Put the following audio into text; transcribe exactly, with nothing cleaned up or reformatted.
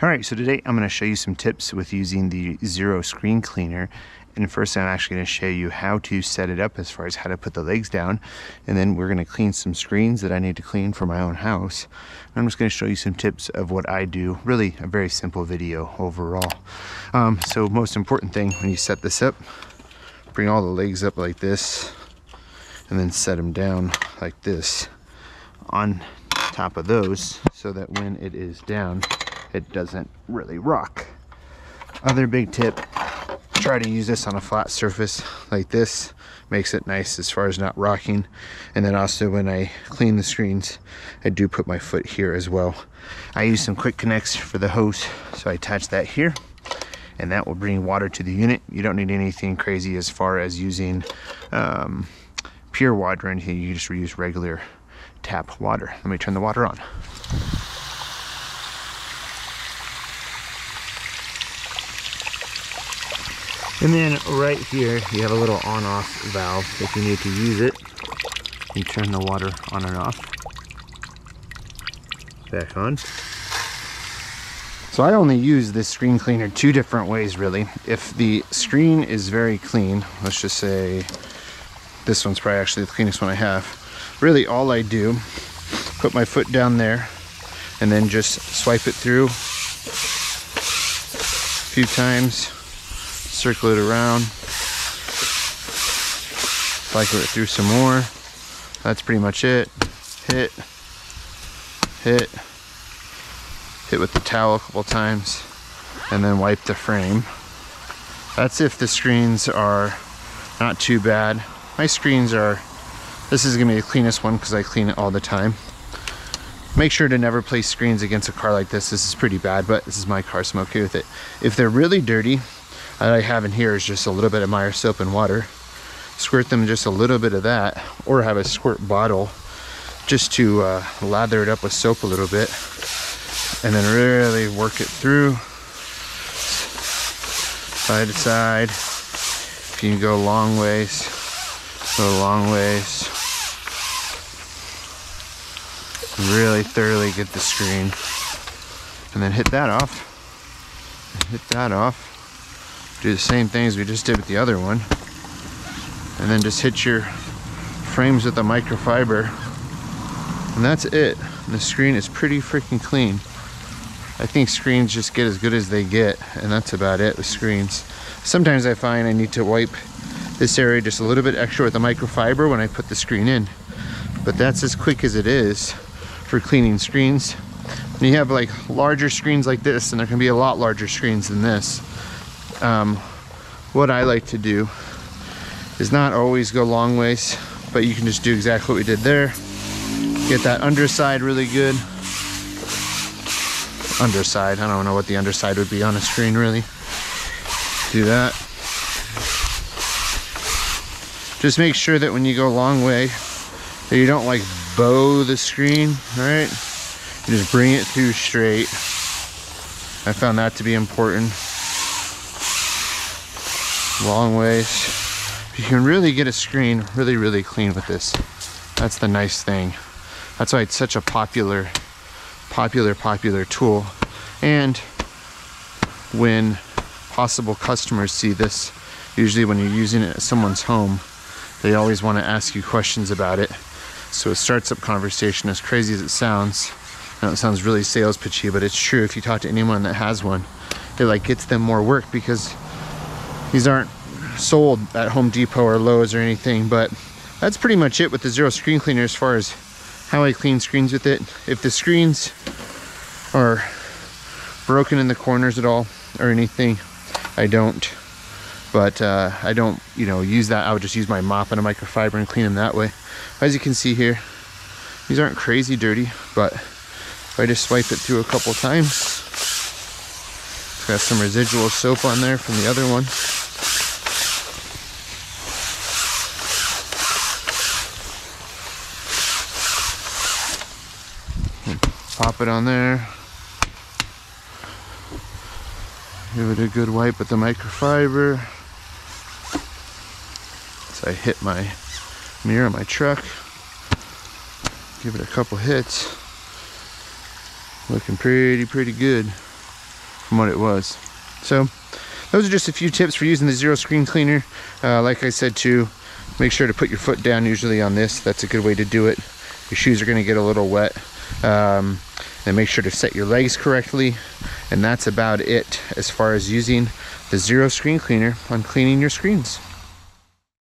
All right, so today I'm going to show you some tips with using the Xero screen cleaner. And first I'm actually going to show you how to set it up as far as how to put the legs down. And then we're going to clean some screens that I need to clean for my own house. And I'm just going to show you some tips of what I do. Really a very simple video overall. Um, so most important thing when you set this up, bring all the legs up like this and then set them down like this on top of those so that when it is down, it doesn't really rock. Other big tip, try to use this on a flat surface like this. Makes it nice as far as not rocking. And then also when I clean the screens, I do put my foot here as well. I use some quick connects for the hose, so I attach that here. And that will bring water to the unit. You don't need anything crazy as far as using um, pure water or anything. You just use regular tap water. Let me turn the water on. And then right here, you have a little on-off valve. If you need to use it, you turn the water on and off. Back on. So I only use this screen cleaner two different ways, really. If the screen is very clean, let's just say this one's probably actually the cleanest one I have. Really all I do, put my foot down there and then just swipe it through a few times. Circle it around, cycle it through some more. That's pretty much it. Hit, hit, hit with the towel a couple times, and then wipe the frame. That's if the screens are not too bad. My screens are, this is gonna be the cleanest one because I clean it all the time. Make sure to never place screens against a car like this. This is pretty bad, but this is my car, so I'm okay with it. If they're really dirty, what I have in here is just a little bit of Meyer soap and water. Squirt them just a little bit of that, or have a squirt bottle just to uh, lather it up with soap a little bit, and then really work it through, side to side. If you can go long ways, go long ways. Really thoroughly get the screen, and then hit that off, hit that off. Do the same things we just did with the other one, and then just hit your frames with the microfiber, and that's it. And the screen is pretty freaking clean. I think screens just get as good as they get, and that's about it with screens. Sometimes I find I need to wipe this area just a little bit extra with the microfiber when I put the screen in, but that's as quick as it is for cleaning screens. And you have like larger screens like this, and there can be a lot larger screens than this. Um, what I like to do is not always go long ways, but you can just do exactly what we did there. Get that underside really good. Underside, I don't know what the underside would be on a screen really. Do that. Just make sure that when you go a long way, that you don't like bow the screen, right? You just bring it through straight. I found that to be important. Long ways. You can really get a screen really, really clean with this. That's the nice thing. That's why it's such a popular, popular, popular tool. And when possible customers see this, usually when you're using it at someone's home, they always want to ask you questions about it. So it starts up conversation, as crazy as it sounds. I know it sounds really sales pitchy, but it's true. If you talk to anyone that has one, it like gets them more work because these aren't sold at Home Depot or Lowe's or anything, but that's pretty much it with the Xero screen cleaner as far as how I clean screens with it. If the screens are broken in the corners at all or anything, I don't, but uh, I don't, you know, use that. I would just use my mop and a microfiber and clean them that way. As you can see here, these aren't crazy dirty, but if I just swipe it through a couple times, it's got some residual soap on there from the other one. Pop it on there. Give it a good wipe with the microfiber. So I hit my mirror on my truck. Give it a couple hits. Looking pretty, pretty good. from what it was. So those are just a few tips for using the zero screen cleaner. Uh, like I said too, make sure to put your foot down usually on this. That's a good way to do it. Your shoes are going to get a little wet. Um, and make sure to set your legs correctly. And that's about it as far as using the zero screen cleaner on cleaning your screens.